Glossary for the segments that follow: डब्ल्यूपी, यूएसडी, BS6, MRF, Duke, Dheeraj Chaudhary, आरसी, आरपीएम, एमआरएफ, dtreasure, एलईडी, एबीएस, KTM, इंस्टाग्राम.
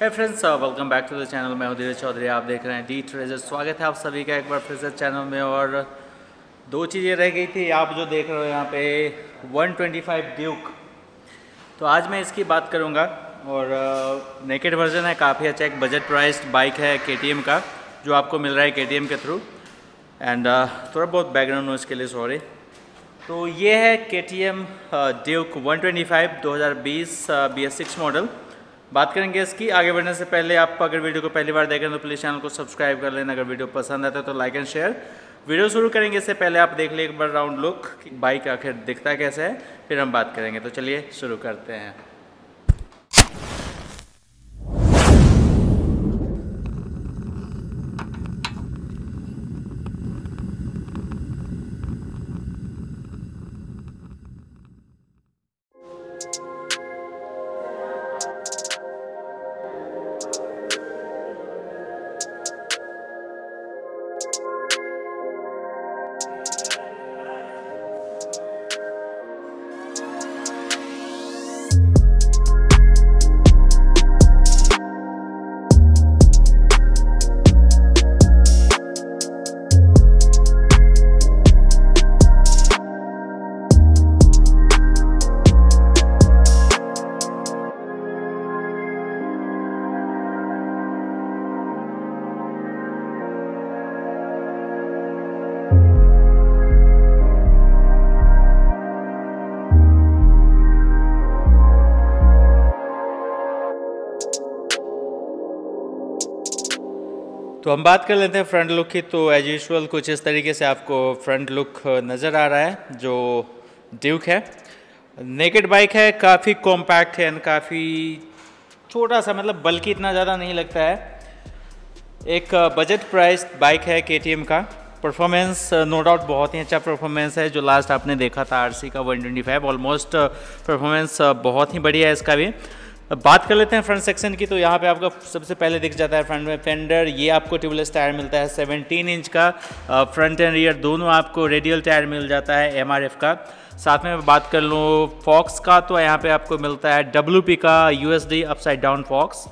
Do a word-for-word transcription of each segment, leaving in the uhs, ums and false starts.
Hey friends, welcome back to the channel. मैं हूं धीरज चौधरी, आप देख रहे हैं डी ट्रेजर। स्वागत है आप सभी का एक बार फिर से चैनल में। और दो चीज़ें रह गई थी, आप जो देख रहे हो यहाँ पे वन ट्वेंटी फाइव ड्यूक, तो आज मैं इसकी बात करूँगा। और नेकेड वर्जन है, काफ़ी अच्छा एक बजट प्राइस्ड बाइक है केटीएम का, जो आपको मिल रहा है केटीएम के थ्रू। एंड uh, थोड़ा बहुत बैकग्राउंड नॉइज़ के लिए सॉरी। तो ये है KTM Duke one twenty five दो हज़ार बीस बी एस सिक्स मॉडल। बात करेंगे इसकी। आगे बढ़ने से पहले आप अगर वीडियो को पहली बार देख रहे हैं तो प्लीज़ चैनल को सब्सक्राइब कर लेना। अगर वीडियो पसंद आता है तो लाइक एंड शेयर। वीडियो शुरू करेंगे इससे पहले आप देख लें एक बार राउंड लुक, बाइक आखिर दिखता कैसे है, फिर हम बात करेंगे। तो चलिए शुरू करते हैं। तो हम बात कर लेते हैं फ्रंट लुक की। तो एज यूजुअल कुछ इस तरीके से आपको फ्रंट लुक नज़र आ रहा है जो ड्यूक है। नेकेड बाइक है, काफ़ी कॉम्पैक्ट है एंड काफ़ी छोटा सा, मतलब बल्कि इतना ज़्यादा नहीं लगता है। एक बजट प्राइस बाइक है केटीएम का। परफॉर्मेंस नो डाउट बहुत ही अच्छा परफॉर्मेंस है, जो लास्ट आपने देखा था आरसी का one twenty five. Almost performance बहुत ही बढ़िया है इसका भी। बात कर लेते हैं फ्रंट सेक्शन की। तो यहाँ पे आपका सबसे पहले दिख जाता है फ्रंट में फेंडर। ये आपको ट्यूबलेस टायर मिलता है सत्रह इंच का, फ्रंट एंड रियर दोनों आपको रेडियल टायर मिल जाता है एमआरएफ का। साथ में बात कर लूँ फॉक्स का, तो यहाँ पे आपको मिलता है डब्ल्यूपी का यूएसडी अपसाइड डाउन फॉक्स,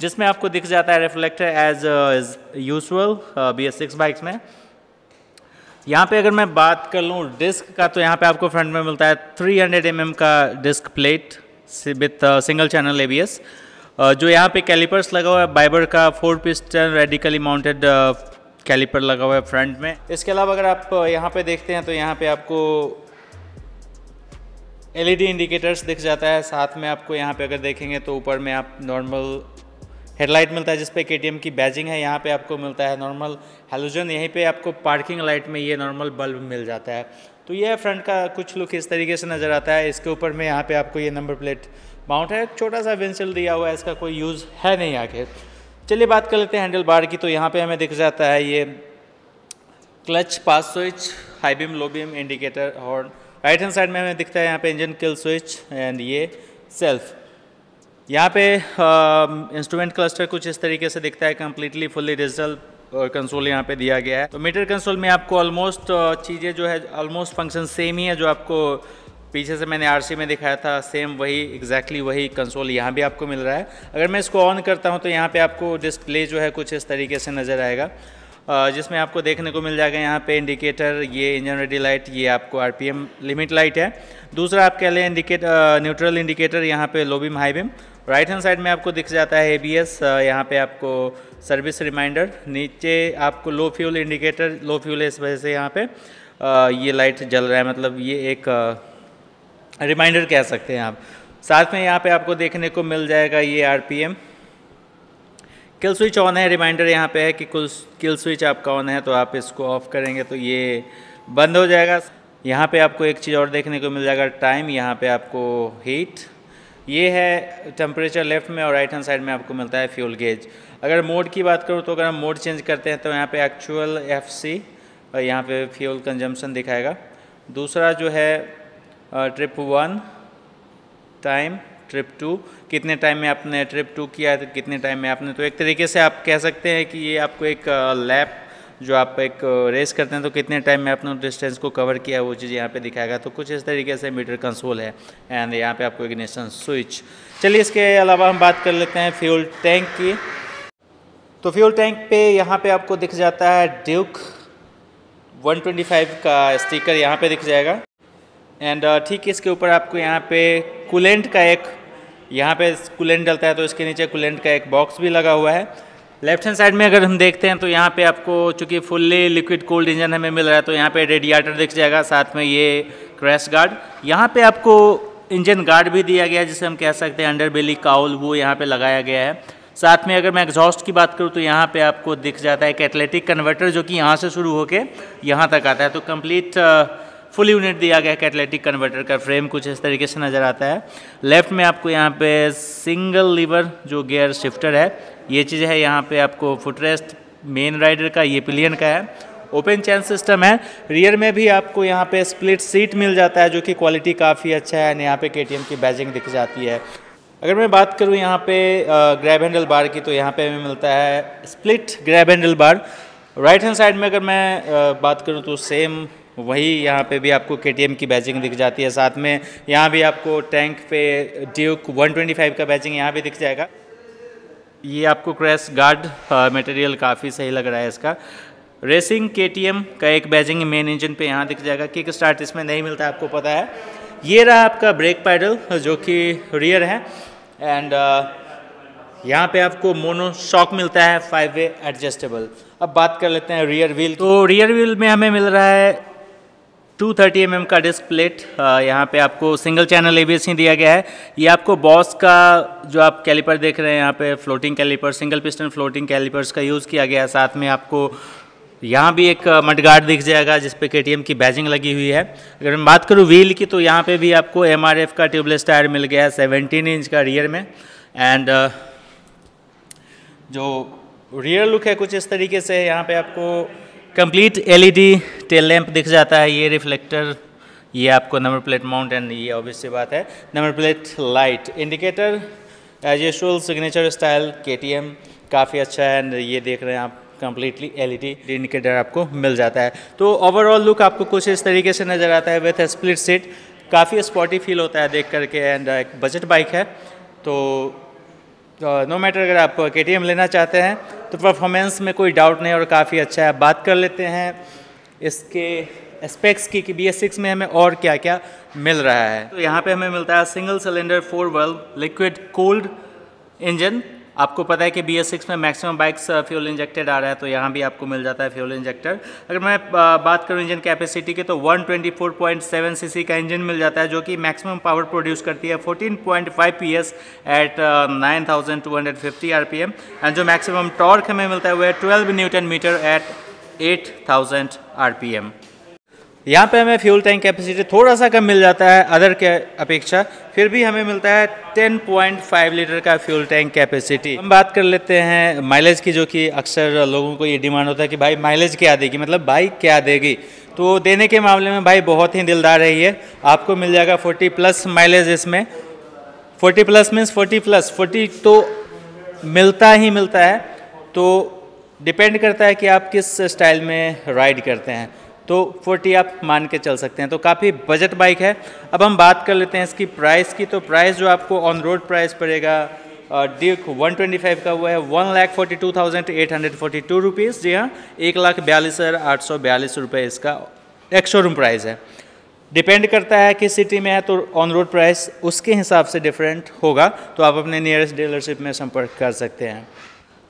जिसमें आपको दिख जाता है reflector as usual B S six bikes में। यहाँ पे अगर मैं बात कर लूँ डिस्क का, तो यहाँ पर आपको फ्रंट में मिलता है थ्री हंड्रेड एम एम का disc plate with single channel एबीएस। जो यहाँ पे कैलिपर्स लगा हुआ है बाइबर का, four piston radically mounted caliper लगा हुआ है फ्रंट में। इसके अलावा अगर आप यहाँ पे देखते हैं तो यहाँ पे आपको एलईडी इंडिकेटर्स दिख जाता है। साथ में आपको यहाँ पे अगर देखेंगे तो ऊपर में आप नॉर्मल हेडलाइट मिलता है, जिसपे केटीएम की बैजिंग है। यहाँ पे आपको मिलता है नॉर्मल हेलोजन, यहीं पे आपको पार्किंग लाइट में ये नॉर्मल बल्ब मिल जाता है। तो ये फ्रंट का कुछ लुक इस तरीके से नज़र आता है। इसके ऊपर में यहाँ पे आपको ये नंबर प्लेट माउंट है, छोटा सा विंडशील्ड दिया हुआ है, इसका कोई यूज़ है नहीं आखिर। चलिए बात कर लेते हैं हैंडल बार की। तो यहाँ पे हमें दिख जाता है ये clutch, pass switch, high beam, low beam, indicator, horn. Right hand side में हमें दिखता है यहाँ पे इंजन किल स्विच एंड ये सेल्फ। यहाँ पे इंस्ट्रूमेंट क्लस्टर कुछ इस तरीके से दिखता है, कम्प्लीटली फुल्ली डिजिटल कंसोल यहाँ पे दिया गया है। तो मीटर कंसोल में आपको ऑलमोस्ट चीज़ें जो है, ऑलमोस्ट फंक्शन सेम ही है जो आपको पीछे से मैंने आरसी में दिखाया था। सेम वही एग्जैक्टली वही कंसोल यहाँ भी आपको मिल रहा है। अगर मैं इसको ऑन करता हूँ तो यहाँ पे आपको डिस्प्ले जो है कुछ इस तरीके से नज़र आएगा, जिसमें आपको देखने को मिल जाएगा यहाँ पे इंडिकेटर, ये इंजन रेडी लाइट, ये आपको आरपीएम लिमिट लाइट है। दूसरा आप कह लें इंडिकेट न्यूट्रल इंडिकेटर, यहाँ पे low beam, high beam. Right hand side में आपको दिख जाता है एबीएस, यहाँ पे आपको सर्विस रिमाइंडर। नीचे आपको low fuel indicator, low fuel इस वजह से यहाँ पे आ, ये लाइट जल रहा है, मतलब ये एक रिमाइंडर कह सकते हैं आप। साथ में यहाँ पे आपको देखने को मिल जाएगा ये आरपीएम। किल स्विच ऑन है, रिमाइंडर यहाँ पे है कि कुल किल स्विच आपका ऑन है, तो आप इसको ऑफ करेंगे तो ये बंद हो जाएगा। यहाँ पे आपको एक चीज़ और देखने को मिल जाएगा टाइम, यहाँ पे आपको हीट, ये है टेम्परेचर लेफ्ट में, और राइट हैंड साइड में आपको मिलता है फ्यूल गेज। अगर मोड की बात करूँ तो अगर हम मोड चेंज करते हैं तो यहाँ पे एक्चुअल एफ सी और यहाँ पर फ्यूल कंजम्पशन दिखाएगा। दूसरा जो है trip one time, trip two, कितने टाइम में आपने ट्रिप टू किया है, तो कितने टाइम में आपने, तो एक तरीके से आप कह सकते हैं कि ये आपको एक लैप जो आप एक रेस करते हैं तो कितने टाइम में आपने डिस्टेंस को कवर किया वो चीज़ यहाँ पे दिखाएगा। तो कुछ इस तरीके से मीटर कंसोल है एंड यहाँ पे आपको इग्निशन स्विच। चलिए इसके अलावा हम बात कर लेते हैं फ्यूल टैंक की। तो फ्यूल टैंक पे यहाँ पे आपको दिख जाता है ड्यूक वन ट्वेंटी फाइव का स्टिकर यहाँ पे दिख जाएगा एंड ठीक इसके ऊपर आपको यहाँ पे कूलेंट का एक, यहाँ पे कूलेंट डलता है तो इसके नीचे कूलेंट का एक बॉक्स भी लगा हुआ है। लेफ्ट हैंड साइड में अगर हम देखते हैं तो यहाँ पे आपको चूँकि फुल्ली लिक्विड कूल्ड इंजन हमें मिल रहा है तो यहाँ पे रेडिएटर दिख जाएगा, साथ में ये क्रैश गार्ड, यहाँ पे आपको इंजन गार्ड भी दिया गया है जिसे हम कह सकते हैं अंडर बेली काउल, वो यहाँ पे लगाया गया है। साथ में अगर मैं एग्जॉस्ट की बात करूँ तो यहाँ पे आपको दिख जाता है कैटलिटिक कन्वर्टर जो कि यहाँ से शुरू होकर यहाँ तक आता है। तो कम्प्लीट फुल यूनिट दिया गया है। कैटलिटिक कन्वर्टर का फ्रेम कुछ इस तरीके से नज़र आता है। लेफ्ट में आपको यहाँ पे सिंगल लीवर जो गियर शिफ्टर है ये चीज़ है, यहाँ पे आपको फुटरेस्ट मेन राइडर का, ये पिलियन का है, ओपन चैन सिस्टम है। रियर में भी आपको यहाँ पे स्प्लिट सीट मिल जाता है जो कि क्वालिटी काफ़ी अच्छा है एंड यहाँ पे के टी एम की बैजिंग दिख जाती है। अगर मैं बात करूँ यहाँ पे ग्रैब हैंडल बार की तो यहाँ पे हमें मिलता है split grab handle bar. Right hand side में अगर मैं बात करूँ तो सेम वही यहाँ पे भी आपको के टी एम की बैजिंग दिख जाती है। साथ में यहाँ भी आपको टैंक पे ड्यूक वन ट्वेंटी फाइव का बैजिंग यहाँ भी दिख जाएगा। ये आपको क्रैश गार्ड मटेरियल काफ़ी सही लग रहा है इसका। रेसिंग के टी एम का एक बैजिंग मेन इंजन पे यहाँ दिख जाएगा। किक स्टार्ट इसमें नहीं मिलता, आपको पता है। ये रहा आपका ब्रेक पैडल जो कि रियर है एंड uh, यहाँ पे आपको मोनो शॉक मिलता है, फाइव वे एडजस्टेबल। अब बात कर लेते हैं रियर व्हील। तो रियर व्हील में हमें मिल रहा है टू थर्टी एम एम का डिस्क प्लेट। यहाँ पे आपको single channel A B S ही दिया गया है। ये आपको बॉस का जो आप कैलिपर देख रहे हैं यहाँ पे floating caliper, single piston floating calipers का यूज़ किया गया है। साथ में आपको यहाँ भी एक मडगार्ड दिख जाएगा जिसपे के टी एम की बैजिंग लगी हुई है। अगर मैं बात करूँ व्हील की तो यहाँ पे भी आपको एम आर एफ का ट्यूबलेस टायर मिल गया है सेवनटीन इंच का रियर में एंड uh, जो रियर लुक है कुछ इस तरीके से है। यहाँ पे आपको complete L E D tail lamp दिख जाता है, ये रिफ्लेक्टर, ये आपको नंबर प्लेट माउंट एंड ये ऑब्वियस सी बात है number plate light. Indicator as usual signature style K T M काफ़ी अच्छा है एंड ये देख रहे हैं आप completely L E D indicator आपको मिल जाता है। तो ओवरऑल लुक आपको कुछ इस तरीके से नज़र आता है विथ स्प्लिट सीट। काफ़ी स्पॉटी फील होता है देख करके एंड एक बजट बाइक है तो नो मैटर अगर आप के टी एम लेना चाहते हैं तो परफॉर्मेंस में कोई डाउट नहीं और काफ़ी अच्छा है। बात कर लेते हैं इसके स्पेक्स की कि बी एस सिक्स में हमें और क्या क्या मिल रहा है। तो यहाँ पे हमें मिलता है single cylinder four valve liquid cooled engine. आपको पता है कि बी एस सिक्स में मैक्सिमम बाइक्स फ्यूल इंजेक्टेड आ रहा है तो यहाँ भी आपको मिल जाता है फ्यूल इंजेक्टर। अगर मैं बात करूँ इंजन कैपेसिटी की तो one twenty four point seven C C का इंजन मिल जाता है जो कि मैक्सिमम पावर प्रोड्यूस करती है fourteen point five P S eight nine thousand two hundred fifty R P M and जो मैक्सिमम टॉर्क हमें मिलता है वह twelve newton metre at eight thousand R P M. यहाँ पे हमें फ्यूल टैंक कैपेसिटी थोड़ा सा कम मिल जाता है अदर के अपेक्षा, फिर भी हमें मिलता है टेन पॉइंट फाइव लीटर का फ्यूल टैंक कैपेसिटी। हम बात कर लेते हैं माइलेज की जो कि अक्सर लोगों को ये डिमांड होता है कि भाई माइलेज क्या देगी, मतलब बाइक क्या देगी। तो देने के मामले में भाई बहुत ही दिलदार है ये। आपको मिल जाएगा फोर्टी प्लस माइलेज इसमें। Forty plus means forty plus, forty तो मिलता ही मिलता है। तो डिपेंड करता है कि आप किस स्टाइल में राइड करते हैं, तो फोर्टी आप मान के चल सकते हैं। तो काफ़ी बजट बाइक है। अब हम बात कर लेते हैं इसकी प्राइस की। तो प्राइस जो आपको ऑन रोड प्राइस पड़ेगा ड्यूक वन ट्वेंटी फाइव का हुआ है one lakh forty two thousand eight hundred forty two rupees. जी हाँ, एक लाख बयालीस हज़ार आठ सौ बयालीस रुपये इसका एक शोरूम प्राइस है। डिपेंड करता है कि सिटी में है तो ऑन रोड प्राइस उसके हिसाब से डिफरेंट होगा, तो आप अपने नियरेस्ट डीलरशिप में संपर्क कर सकते हैं।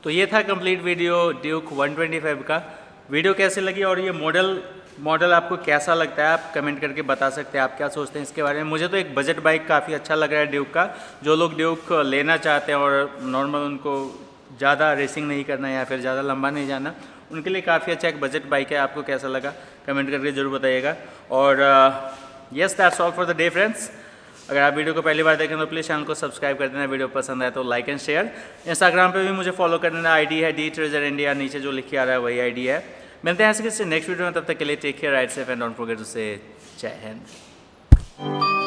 तो ये था complete video Duke one twenty five का। वीडियो कैसे लगी और ये मॉडल मॉडल आपको कैसा लगता है आप कमेंट करके बता सकते हैं। आप क्या सोचते हैं इसके बारे में? मुझे तो एक बजट बाइक काफ़ी अच्छा लग रहा है ड्यूक का। जो लोग ड्यूक लेना चाहते हैं और नॉर्मल उनको ज़्यादा रेसिंग नहीं करना या फिर ज़्यादा लंबा नहीं जाना, उनके लिए काफ़ी अच्छा एक बजट बाइक है। आपको कैसा लगा कमेंट करके ज़रूर बताइएगा। और yes, that's all for the day friends. अगर आप वीडियो को पहली बार देखें तो प्लीज़ चैनल को सब्सक्राइब कर देना। वीडियो पसंद आए तो लाइक एंड शेयर। इंस्टाग्राम पे भी मुझे फॉलो कर देना। आईडी है डी ट्रेजर इंडिया, नीचे जो लिखी आ रहा है वही आईडी है। मिलते हैं ऐसे किसी नेक्स्ट वीडियो में, तब तक के लिए take care, ride safe and don't forget to say जय हिंद।